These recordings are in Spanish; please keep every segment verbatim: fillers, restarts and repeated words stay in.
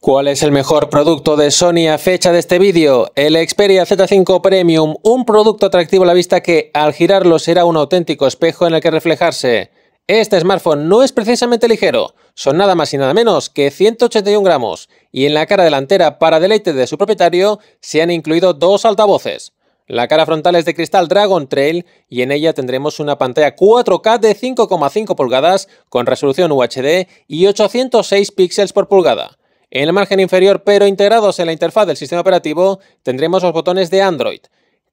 ¿Cuál es el mejor producto de Sony a fecha de este vídeo? El Xperia Z cinco Premium, un producto atractivo a la vista que al girarlo será un auténtico espejo en el que reflejarse. Este smartphone no es precisamente ligero, son nada más y nada menos que ciento ochenta y uno gramos, y en la cara delantera, para deleite de su propietario, se han incluido dos altavoces. La cara frontal es de cristal Dragon Trail y en ella tendremos una pantalla cuatro K de cinco coma cinco pulgadas con resolución U H D y ochocientos seis píxeles por pulgada. En el margen inferior, pero integrados en la interfaz del sistema operativo, tendremos los botones de Android.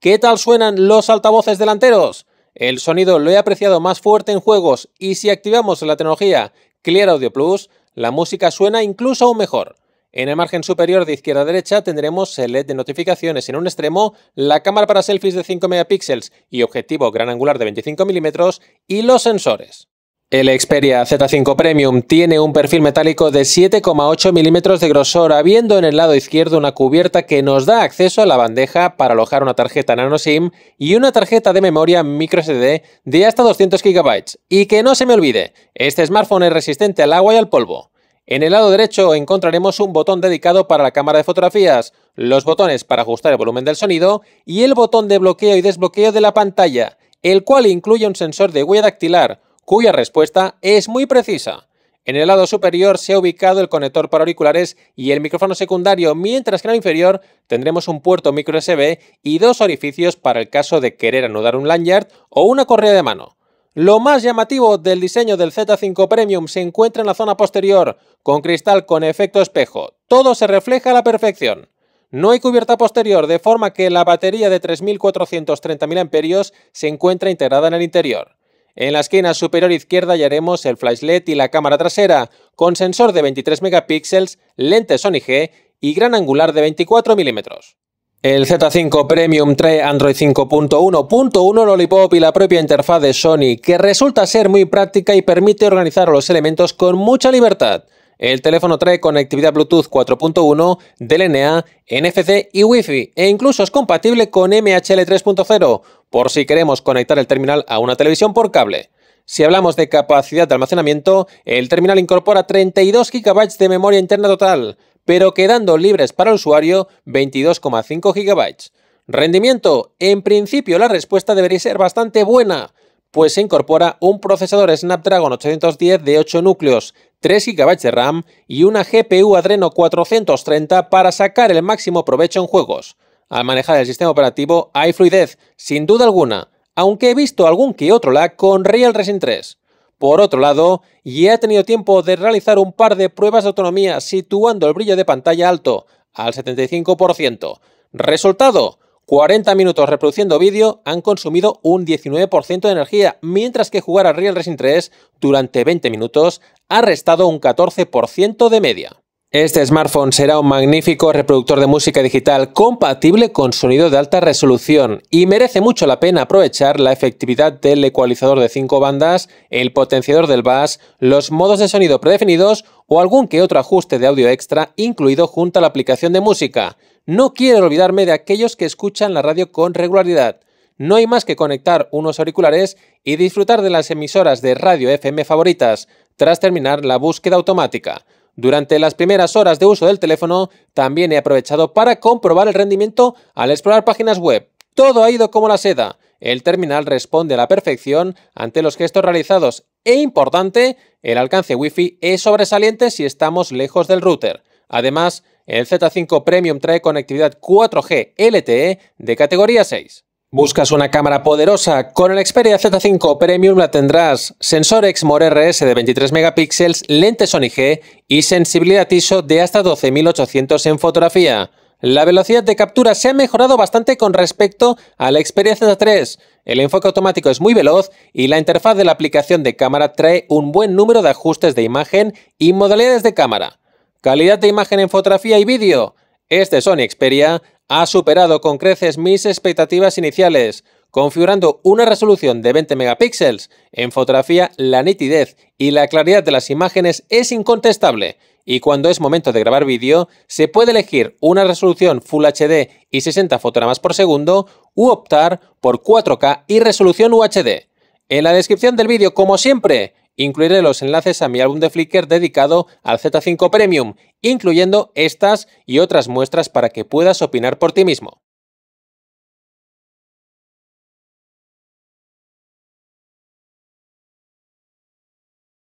¿Qué tal suenan los altavoces delanteros? El sonido lo he apreciado más fuerte en juegos y si activamos la tecnología Clear Audio Plus, la música suena incluso aún mejor. En el margen superior de izquierda a derecha tendremos el L E D de notificaciones en un extremo, la cámara para selfies de cinco megapíxeles y objetivo gran angular de veinticinco milímetros y los sensores. El Xperia Z cinco Premium tiene un perfil metálico de siete coma ocho milímetros de grosor, habiendo en el lado izquierdo una cubierta que nos da acceso a la bandeja para alojar una tarjeta nano SIM y una tarjeta de memoria microSD de hasta doscientos gigabytes. Y que no se me olvide, este smartphone es resistente al agua y al polvo. En el lado derecho encontraremos un botón dedicado para la cámara de fotografías, los botones para ajustar el volumen del sonido y el botón de bloqueo y desbloqueo de la pantalla, el cual incluye un sensor de huella dactilar, cuya respuesta es muy precisa. En el lado superior se ha ubicado el conector para auriculares y el micrófono secundario, mientras que en el inferior tendremos un puerto microSD y dos orificios para el caso de querer anudar un Land Yard o una correa de mano. Lo más llamativo del diseño del Z cinco Premium se encuentra en la zona posterior, con cristal con efecto espejo. Todo se refleja a la perfección. No hay cubierta posterior, de forma que la batería de tres mil cuatrocientos treinta miliamperios hora se encuentra integrada en el interior. En la esquina superior izquierda hallaremos el flash L E D y la cámara trasera, con sensor de veintitrés megapíxeles, lente Sony G y gran angular de veinticuatro milímetros. El Z cinco Premium trae Android cinco punto uno punto uno Lollipop y la propia interfaz de Sony, que resulta ser muy práctica y permite organizar los elementos con mucha libertad. El teléfono trae conectividad Bluetooth cuatro punto uno, D L N A, N F C y Wi-Fi, e incluso es compatible con M H L tres punto cero, por si queremos conectar el terminal a una televisión por cable. Si hablamos de capacidad de almacenamiento, el terminal incorpora treinta y dos gigabytes de memoria interna total, pero quedando libres para el usuario veintidós coma cinco gigabytes. Rendimiento, en principio la respuesta debería ser bastante buena, pues se incorpora un procesador Snapdragon ochocientos diez de ocho núcleos, tres gigabytes de RAM y una G P U Adreno cuatrocientos treinta para sacar el máximo provecho en juegos. Al manejar el sistema operativo hay fluidez, sin duda alguna, aunque he visto algún que otro lag con Real Racing tres. Por otro lado, ya he tenido tiempo de realizar un par de pruebas de autonomía situando el brillo de pantalla alto, al setenta y cinco por ciento. Resultado, cuarenta minutos reproduciendo vídeo han consumido un diecinueve por ciento de energía, mientras que jugar a Real Racing tres durante veinte minutos ha restado un catorce por ciento de media. Este smartphone será un magnífico reproductor de música digital compatible con sonido de alta resolución y merece mucho la pena aprovechar la efectividad del ecualizador de cinco bandas, el potenciador del bass, los modos de sonido predefinidos o algún que otro ajuste de audio extra incluido junto a la aplicación de música. No quiero olvidarme de aquellos que escuchan la radio con regularidad. No hay más que conectar unos auriculares y disfrutar de las emisoras de radio F M favoritas, tras terminar la búsqueda automática. Durante las primeras horas de uso del teléfono, también he aprovechado para comprobar el rendimiento al explorar páginas web. Todo ha ido como la seda. El terminal responde a la perfección ante los gestos realizados e, importante, el alcance Wi-Fi es sobresaliente si estamos lejos del router. Además, el Z cinco Premium trae conectividad cuatro G L T E de categoría seis. ¿Buscas una cámara poderosa? Con el Xperia Z cinco Premium la tendrás. Sensor Exmor R S de veintitrés megapíxeles, lente Sony G y sensibilidad I S O de hasta doce mil ochocientos en fotografía. La velocidad de captura se ha mejorado bastante con respecto al Xperia Z tres. El enfoque automático es muy veloz y la interfaz de la aplicación de cámara trae un buen número de ajustes de imagen y modalidades de cámara. Calidad de imagen en fotografía y vídeo. Este Sony Xperia ha superado con creces mis expectativas iniciales, configurando una resolución de veinte megapíxeles. En fotografía, la nitidez y la claridad de las imágenes es incontestable, y cuando es momento de grabar vídeo, se puede elegir una resolución Full H D y sesenta fotogramas por segundo, u optar por cuatro K y resolución U H D. En la descripción del vídeo, como siempre, Incluiré los enlaces a mi álbum de Flickr dedicado al Z cinco Premium, incluyendo estas y otras muestras para que puedas opinar por ti mismo.